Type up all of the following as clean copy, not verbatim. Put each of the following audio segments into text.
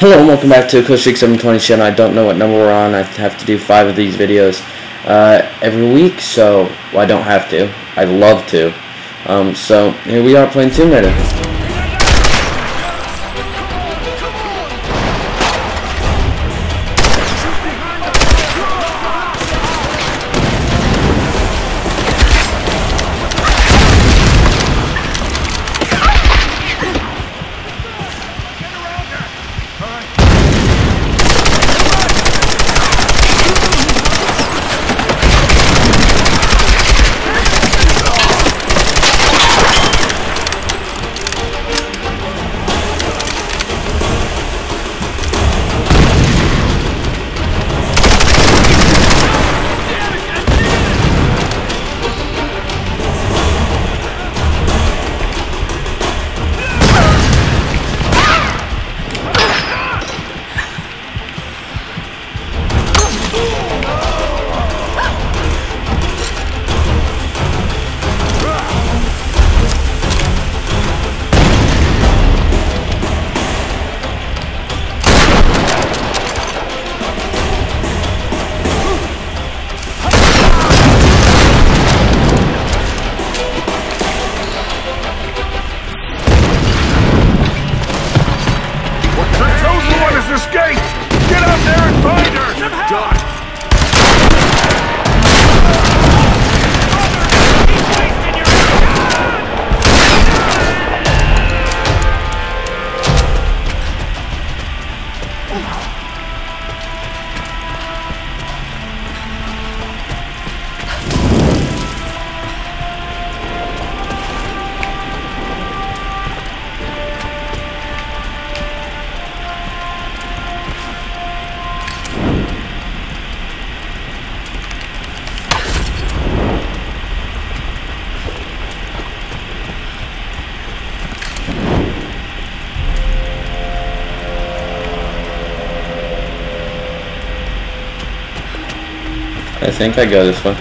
Hello and welcome back to Close 720 channel. I don't know what number we're on. I have to do 5 of these videos every week, so well, I don't have to. I love to. So here we are playing Tomb Raider. I think I go this way.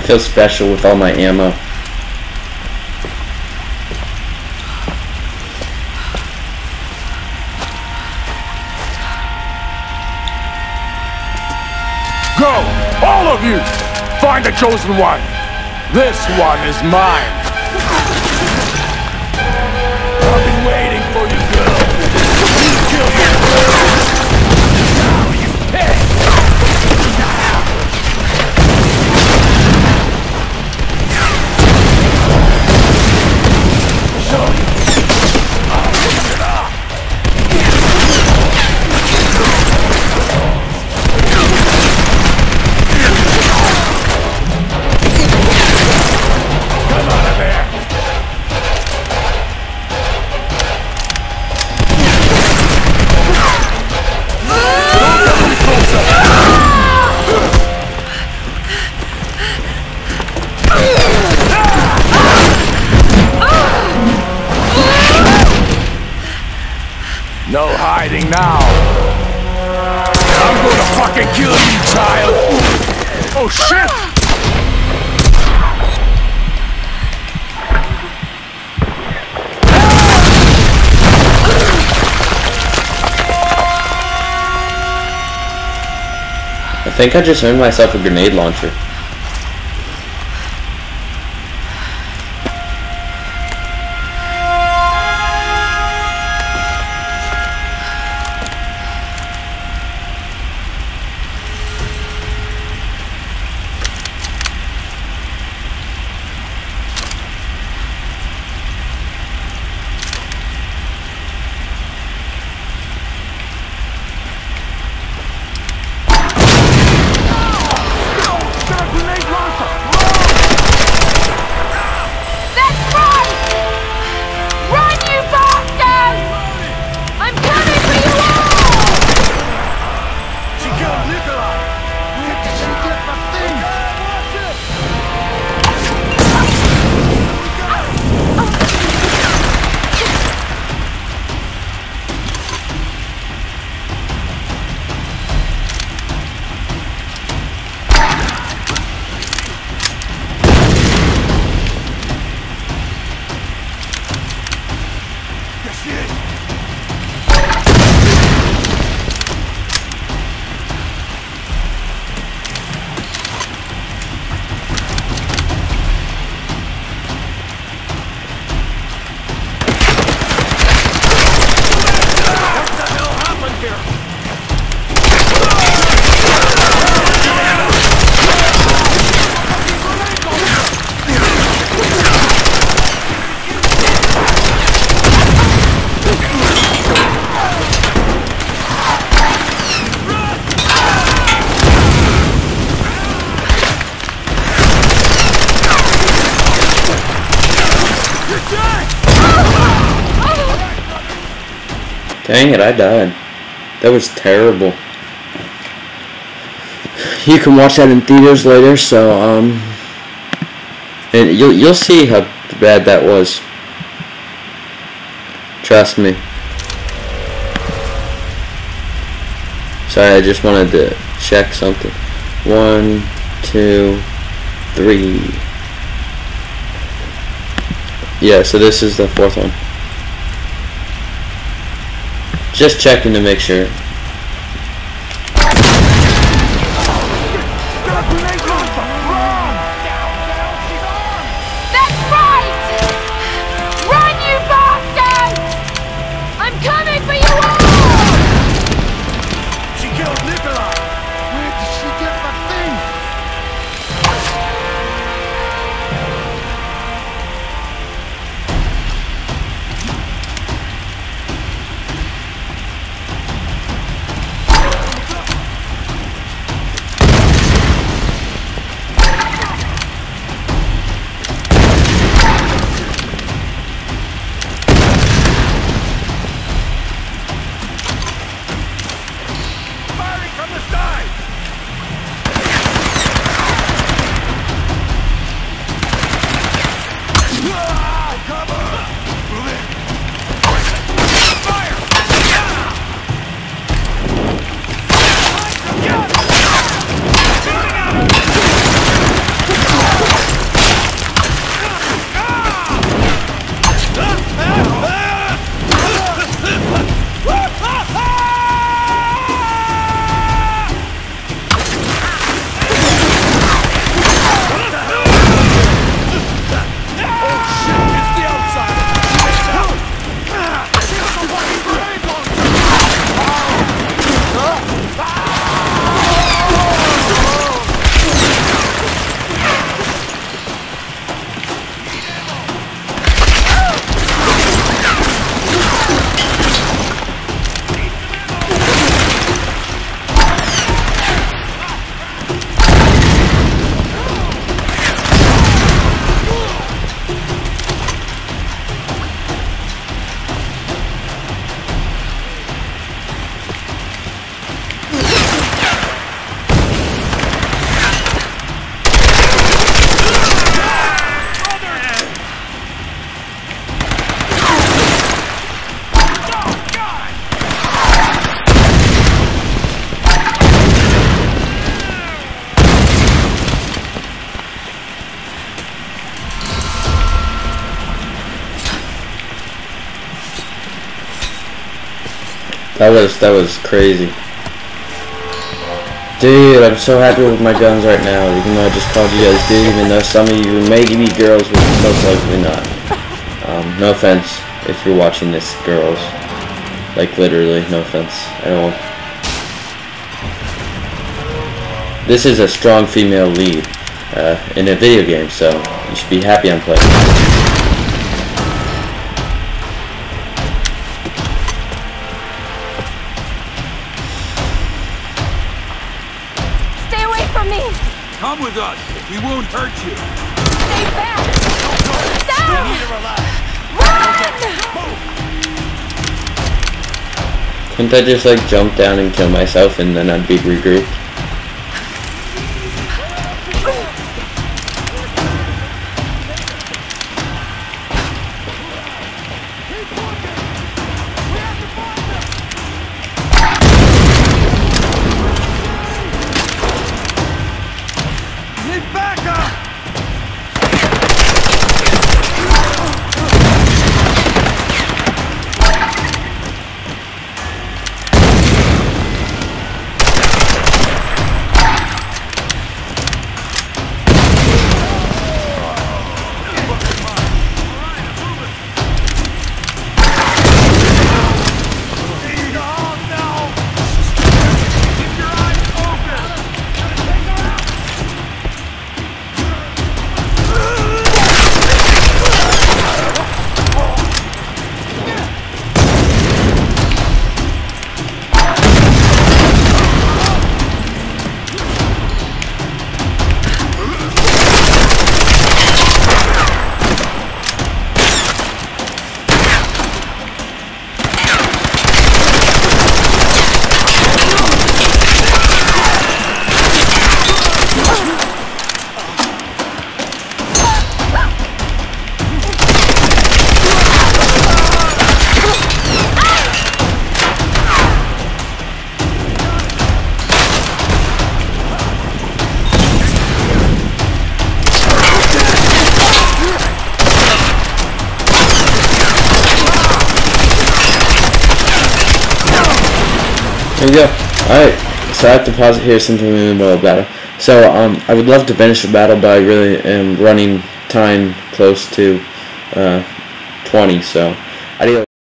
I feel special with all my ammo. Go! All of you! Find a chosen one! This one is mine! I've been waiting for you, girl! You kill me! Now you pick! Come on! child! Oh shit! I think I just earned myself a grenade launcher. Dang it, I died. That was terrible. You can watch that in theaters later, so and you'll see how bad that was. Trust me. Sorry, I just wanted to check something. 1, 2, 3. Yeah, so this is the fourth one. Just checking to make sure. That's right! Run, you bastards! I'm coming for you all! She killed Nikolai! Where did she get my thing? That was crazy. Dude, I'm so happy with my guns right now, even though I just called you guys dude, even though some of you maybe girls would most likely not. No offense if you're watching this, girls. Like, literally, no offense at all. This is a strong female lead in a video game, so you should be happy I'm playing. Stay away from me! Come with us. We won't hurt you. Stay back! Sam! We need to relax. Run! Couldn't I just like jump down and kill myself and then I'd be regrouped? Here we go. Alright, so I have to pause it here since we're in the middle of battle. So, I would love to finish the battle, but I really am running time close to 20, so...